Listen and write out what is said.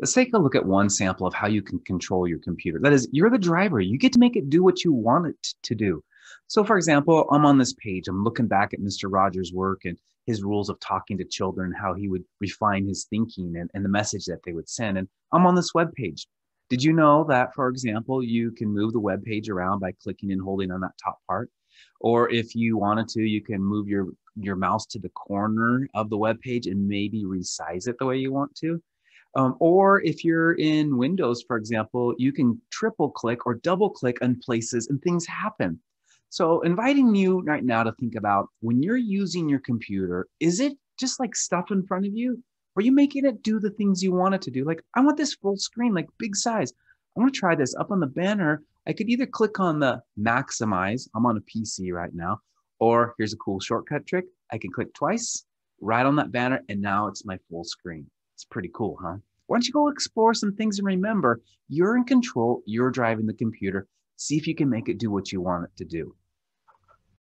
Let's take a look at one sample of how you can control your computer. That is, you're the driver. You get to make it do what you want it to do. So for example, I'm on this page. I'm looking back at Mr. Rogers' work and his rules of talking to children, how he would refine his thinking and the message that they would send. And I'm on this web page. Did you know that, for example, you can move the web page around by clicking and holding on that top part? Or if you wanted to, you can move your mouse to the corner of the web page and maybe resize it the way you want to. Or if you're in Windows, for example, you can triple click or double click on places and things happen. So inviting you right now to think about when you're using your computer, is it just like stuff in front of you? Or are you making it do the things you want it to do? Like, I want this full screen, like big size. I want to try this up on the banner. I could either click on the maximize. I'm on a PC right now. Or here's a cool shortcut trick. I can click twice right on that banner, and now it's my full screen. It's pretty cool, huh? Why don't you go explore some things and remember, you're in control, you're driving the computer. See if you can make it do what you want it to do.